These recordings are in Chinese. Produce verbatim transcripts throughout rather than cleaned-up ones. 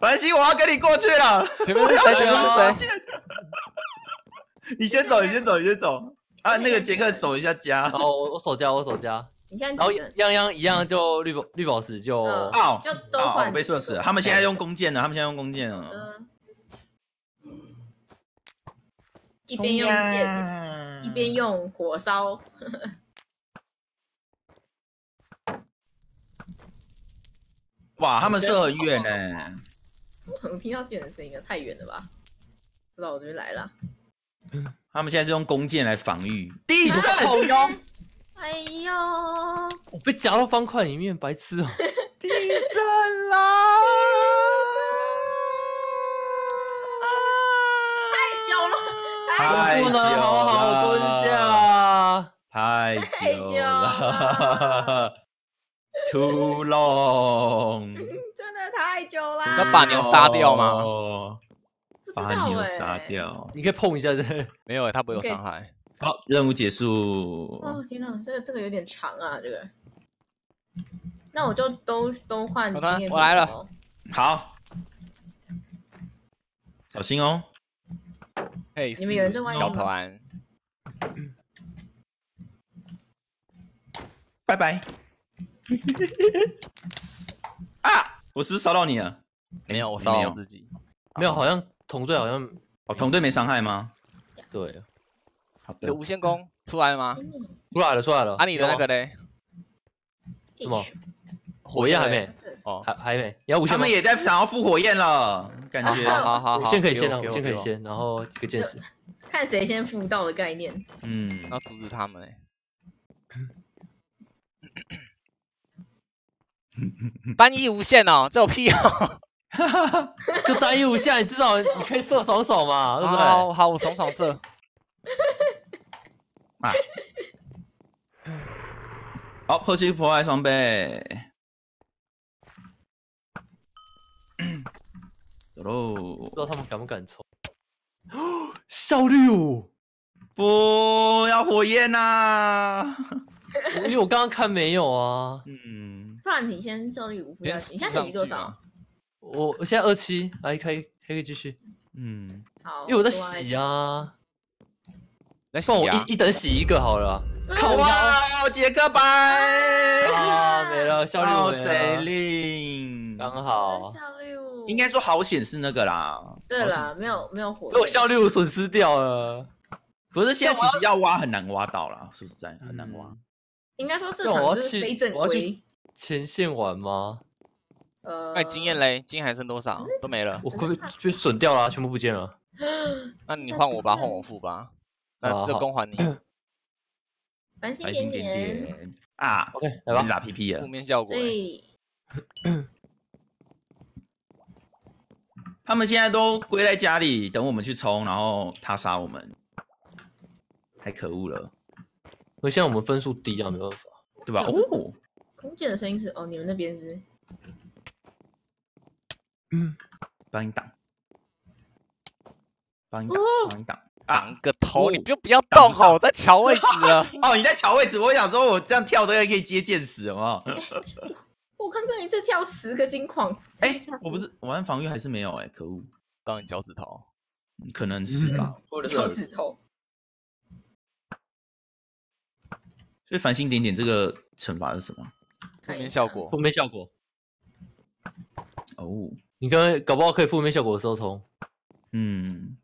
白希，我要跟你过去了。前面是谁？前面是谁？你先走，你先走，你先走。啊，那个杰克守一下家。哦，我我守家，我守家。你现在然后样样一样，就绿宝绿宝石就爆，就都换。被射死了。他们现在用弓箭了，他们现在用弓箭了。一边用箭，一边用火烧。 哇，他们射很远呢！我可能听到箭的声音，太远了吧？不知道，我就来了。他们现在是用弓箭来防御地震。哎呦！我被夹到方块里面，白痴哦！地震啦！太久了，太久了，好好蹲下。太久了。 Too long， 真的太久了。你要把牛杀掉吗？把牛杀掉，你可以碰一下这。没有，他不会有伤害。好，任务结束。哦天哪，这个这个有点长啊，这个。那我就都都换。好吧，我来了。好，小心哦。嘿，你们有人在玩小团。拜拜。 啊！我是不是烧到你了？没有，我烧到我自己。没有，好像同队好像哦，同队没伤害吗？对，好的。有无限弓出来了吗？出来了，出来了。啊，你的那个嘞？什么？火焰还没？哦，还还没。你要无限？他们也在想要复火焰了，感觉。好好好，先可以先了，先可以先，然后一个箭矢。看谁先复到的概念。嗯，要阻止他们哎。 单一无限哦，这有屁哦！就单一无限，你至少你可以射爽爽嘛，对不对？好，好，我爽爽射。啊！好，破七破坏双倍。走喽！不知道他们敢不敢抽？效率哦！不要火焰呐！因为我刚刚看没有啊。嗯。 不然你先胜率五负，你现在等于多少？我我现在二七，来可以可以继续。嗯，好，因为我在洗啊。来，放我一一等洗一个好了。靠哇，杰克白啊，没了，效率五没了。贼令，刚好。效率五。应该说好险是那个啦。对啦，没有没有火。被我效率五损失掉了。可是现在其实要挖很难挖到啦，说实在很难挖。应该说这场就是非正规。 前线玩吗？呃，那经验嘞，经验还剩多少？都没了，我会被损掉了，全部不见了。那你换我吧，换我付吧。那这弓还你。繁星点点啊 ，OK， 来吧，你打 P P 了，负面效果。他们现在都归在家里，等我们去冲，然后他杀我们，太可恶了。因为现在我们分数低啊，没办法，对吧？哦。 弓箭的声音是哦，你们那边是不是？嗯，帮你挡，帮你挡，帮你挡，挡个头！你不要不要动吼，我在瞧位置了。哦，你在瞧位置，我想说我这样跳都可以接箭矢，好不好？我刚刚一次跳十个金矿，哎，我不是我按防御还是没有哎，可恶！当你脚趾头，可能是吧，脚趾头。所以繁星点点这个惩罚是什么？ 负面效果，负面效果。哦，你刚刚搞不好可以负面效果的时候冲。嗯。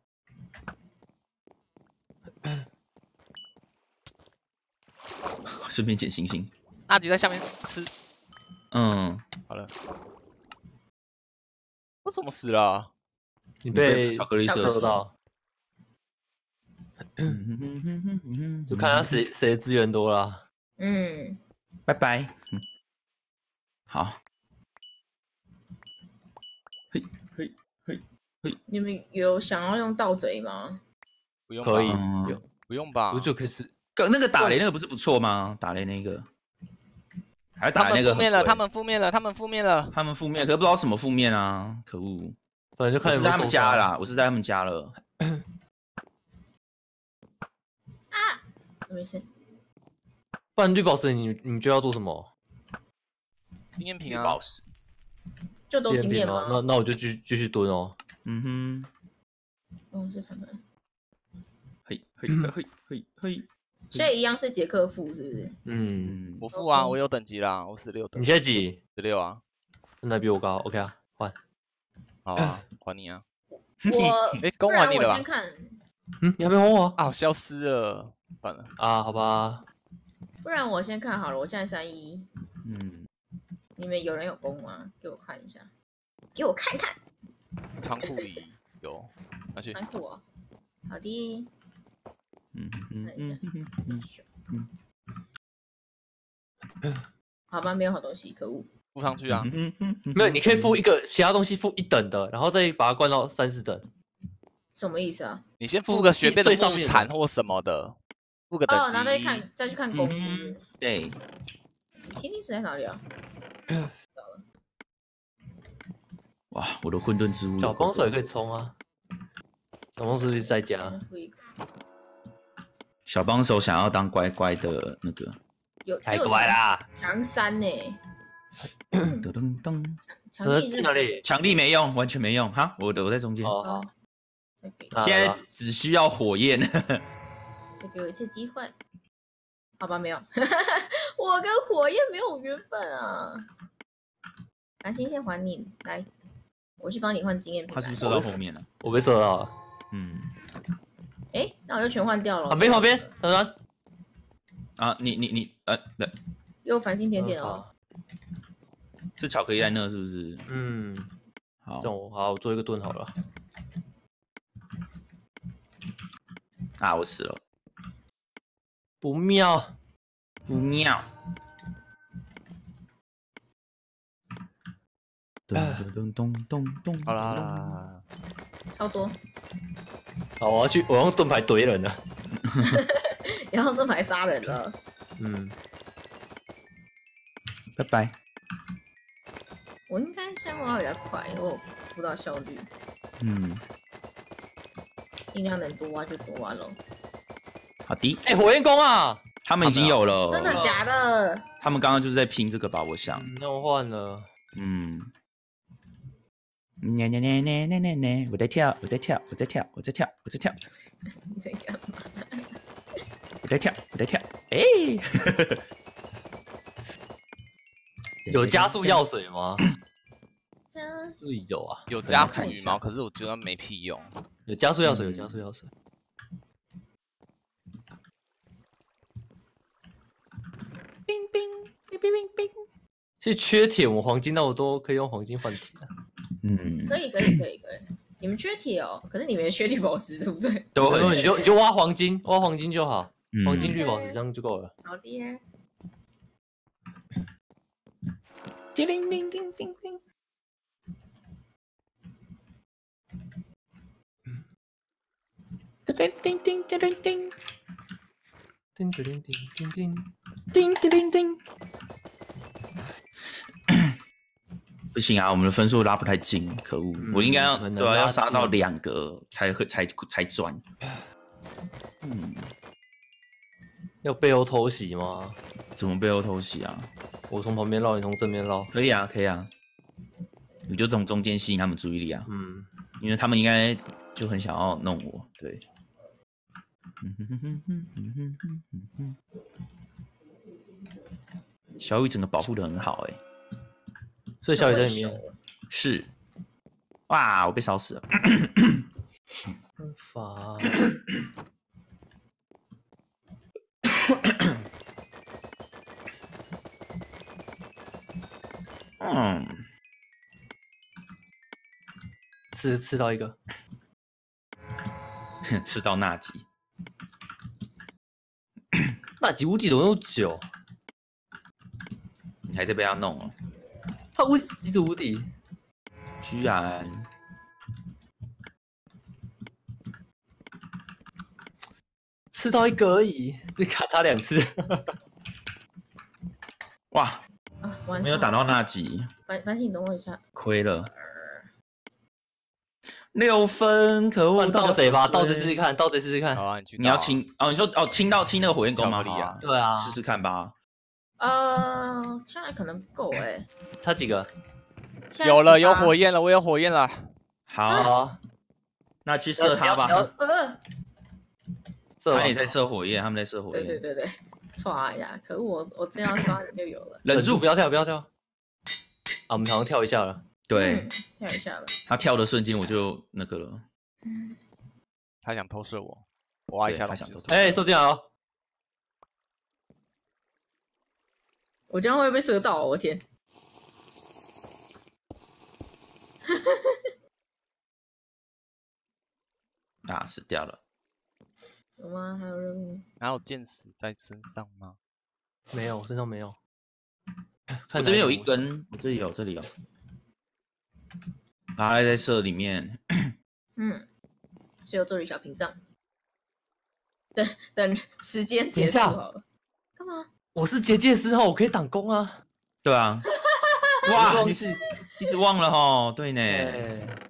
顺便捡星星。阿迪在下面吃。嗯，好了。我怎么死了？你被巧克力射到。就看他谁谁资源多啦。嗯，拜拜。 好，嘿，嘿，嘿，嘿，你们有想要用盗贼吗？不用，可以，不用吧？不就可以是？那个打雷那个不是不错吗？打雷那个，还打那个负面了，他们负面了，他们负面了，他们负面，可是不知道什么负面啊！可恶，反正就看在他们家啦，我是在他们家了。啊，没事。不然绿宝石，你你就要做什么？ 经验瓶啊！就都经验吗？那那我就继继续蹲哦。嗯哼，哦是团团。嘿嘿嘿嘿嘿。所以一样是杰克负是不是？嗯，我负啊，我有等级啦，我十六等。你现在几？十六啊，真的比我高。OK 啊，换。好啊，还你啊。我哎，公还你了吧？嗯，你还没还我啊？消失了，反了啊，好吧。不然我先看好了，我现在三一。嗯。你们有人有攻吗？给我看一下，给我看看。仓库里有，拿去。仓库啊，好的。嗯嗯嗯嗯嗯嗯。好吧，没有好东西，可恶。附上去啊。嗯嗯。没有，你可以附一个其他东西，附一等的，然后再把它灌到三十等。什么意思啊？你先附个随便的木铲或什么的，附个等级。哦，然后再去看，再去看攻击。对。你天地是在哪里啊？ 哇！我的混沌之物。小帮手也可以冲啊！小帮手是在家。小帮手想要当乖乖的那个。有太乖啦！强三呢？噔噔噔。强力在哪里？强力没用，完全没用哈！我的我在中间。哦。现在只需要火焰。再给我一次机会。 好吧，没有，我跟火焰没有缘分啊。蓝星先还你，来，我去帮你换经验。他是不是射到后面了？我被射到了。嗯。哎、欸，那我就全换掉了。旁边，旁边，团团。啊，你你你，呃，对。又繁星点点哦。是巧克力在那是不是？嗯。好，这我好，我做一个盾好了。啊，我死了。 不妙，不妙！咚咚咚咚咚！好啦啦，超多！好，我要去，我用盾牌怼人了，然后盾牌杀人了。嗯，拜拜。我应该先玩比较快，因为我辅导效率。嗯，尽量能多挖就多挖喽。 好的，哎，火焰弓啊，他们已经有了，真的假的？他们刚刚就是在拼这个吧，我想。那我换了，嗯。呢呢呢呢呢呢呢，我在跳，我在跳，我在跳，我在跳，我在跳。你在干嘛？我在跳，我在跳，哎。有加速药水吗？是有啊，有加速羽毛，可是我觉得没屁用。有加速药水，有加速药水。 冰冰冰冰冰冰，其实缺铁，我黄金那我都可以用黄金换铁啊。嗯，可以可以可以可以。你们缺铁哦，可是你们缺绿宝石对不对？对，你就你就挖黄金，挖黄金就好，嗯、黄金绿宝石这样就够了。好的耶。叮铃铃叮叮叮。叮叮叮叮叮叮。 叮叮叮叮叮叮叮叮叮，不行啊，我们的分数拉不太近，可恶！我应该要对啊，要杀到两个才会才才转。嗯，要背后偷袭吗？怎么背后偷袭啊？我从旁边绕，你从正面绕。可以啊，可以啊，你就从中间吸引他们注意力啊。嗯，因为他们应该就很想要弄我，对。 小雨整个保护的很好哎、欸，所以小雨在里面是，哇，我被烧死了，很烦嗯，吃吃到一个，吃到纳吉。 大吉无敌怎么有九？你还在被他弄哦？他无一直无敌，居然！吃到一个而已，你卡他两次。哇！啊、没有打到那集。反反正你等我一下。亏了。六分，可恶！盗贼吧，盗贼试试看，盗贼试试看。好啊，你去。你要清哦，你说哦，清到清那个火焰弓吗？对啊，试试看吧。呃，现在可能不够哎。差几个？有了，有火焰了，我有火焰了。好，那去射他吧。他也在射火焰，他们在射火焰。对对对对，刷呀！可恶，我我这样刷就有了。忍住，不要跳，不要跳。啊，我们好像跳一下了。对，跳一下了。他跳的瞬间我就那个了。他想偷射我，我挖一下他想偷。哎，射箭哦！我这样会被射到，我天！ 啊，死掉了。有吗？还有任务？哪有箭矢在身上吗？没有，身上没有。我这边有一根，我这里有，这里有。它还在射里面。嗯，所以我做了一小屏障。等等，时间结束好了。干嘛？我是结界之后，我可以挡弓啊。对啊。哇，你是。 一直忘了吼，对呢。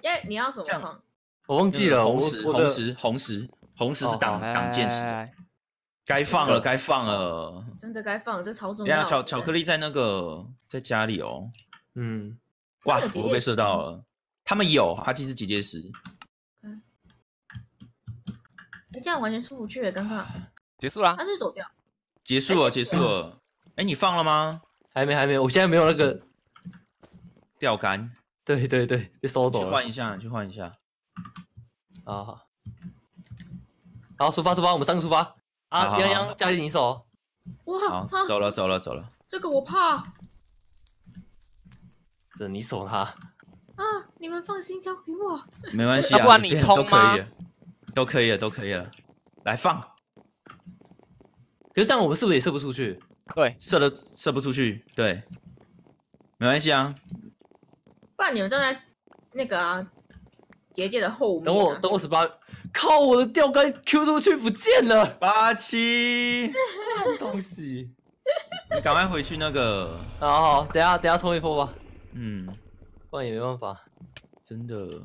耶，你要什么矿？我忘记了。红石，红石，红石，红石是挡挡箭石。该放了，该放了。真的该放，这超重要。等下，巧巧克力在那个在家里哦。嗯。哇，我被射到了。他们有，它其实结界石。嗯。哎，这样完全出不去，尴尬。结束啦。他是走掉。结束了，结束了。哎，你放了吗？还没，还没，我现在没有那个。 钓竿，对对对，被收走了。去换一下，去换一下。啊，好，好，出发出发，我们三个出发。啊，洋洋，加紧你手。哇，走了走了走了。这个我怕。这你手他。啊，你们放心交给我。没关系啊，不然你冲吗？都可以了，都可以了。来放。可是这样我们是不是也射不出去？对，射的射不出去，对。没关系啊。 不然你们站在那个啊结界的后面、啊。等我等我十八，靠！我的钓竿 Q 出去不见了。八七，东西！你赶快回去那个。好好，等下等下冲一波吧。嗯，不然也没办法。真的。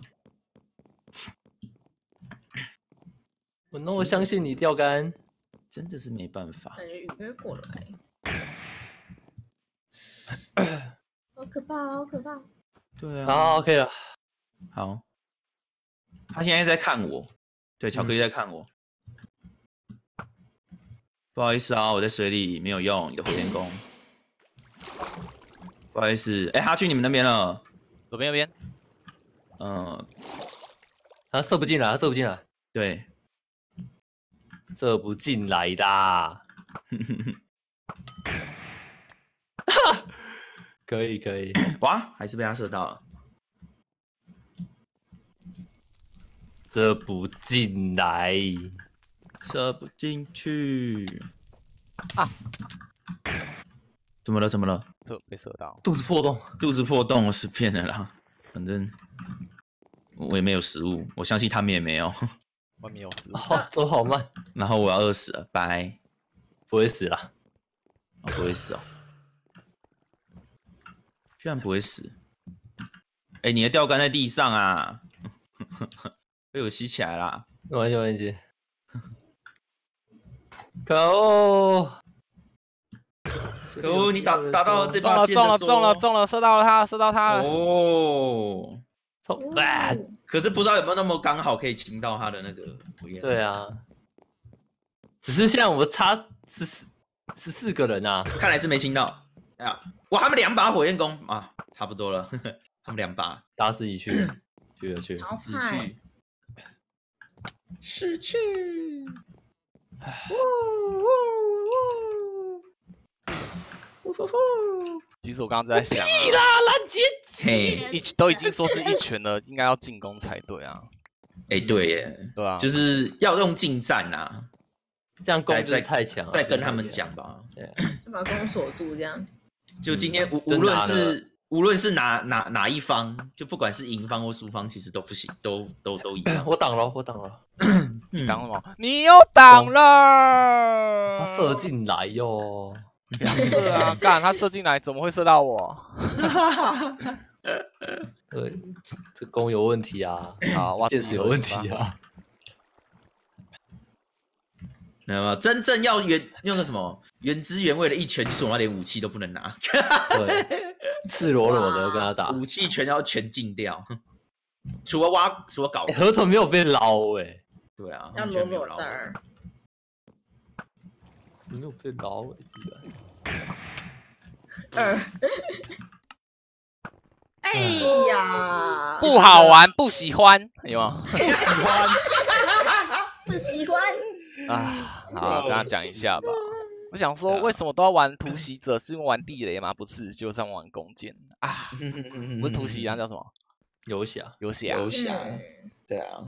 我那我相信你钓竿，真的是没办法。感觉鱼飞过来。好可怕、啊，好可怕。 对啊，好 ，OK 了，好。他现在在看我，对，巧克力在看我。嗯、不好意思啊，我在水里没有用，有火焰弓。不好意思，哎、欸，他去你们那边了，左边右边。嗯，他射不进来，他射不进来。对，射不进来的。可以可以，哇，还是被他射到了，射不进来，射不进去啊！怎么了？怎么了？这被射到，肚子破洞，肚子破洞，我是骗了啦。反正我也没有食物，我相信他们也没有。外面有食物，哦、走好慢。然后我要饿死了，拜。不会死啦，我不会死哦。 居然不会死！哎、欸，你的钓竿在地上啊，被我吸起来啦！玩一玩一，可恶！可恶！你打打到这把箭，中了中了中了，射到了他，射到他了！哦，可是不知道有没有那么刚好可以清到他的那个火焰。对啊，只是现在我们差十四十四个人啊，看来是没清到。 啊！哇，他们两把火焰弓啊，差不多了。呵呵他们两把，大势已去，去了去，失去，失去。呜呜呜！其实我刚刚在想，屁啦，拦截姐，一都已经说是一拳了，应该要进攻才对啊。哎、欸，对耶，对啊，就是要用近战啊，这样攻势太强。再跟他们讲吧，就把弓锁住这样。 就今天无无论是无论是哪哪哪一方，就不管是赢方或输方，其实都不行，都都都一样。我挡了，我挡了，你挡了吗？你又挡了，他射进来哟！不要射啊！干，他射进来怎么会射到我？对，这弓有问题啊！好，哇，箭矢有问题啊！没有，真正要原用个什么原汁原味的一拳，就是我那点武器都不能拿。对，赤裸裸的跟他打，武器全要全禁掉，除了挖，除了搞、欸，河豚没有被捞哎、欸，对啊，要裸裸的，没有被捞哎、欸，哎呀，不好玩，不喜欢，有吗？不喜欢，不喜欢啊，好，跟他讲一下吧。我想说，为什么都要玩突袭者？是因为玩地雷吗？不是，就是玩弓箭啊！不是突袭，那叫什么？游侠，游侠，游侠，对啊。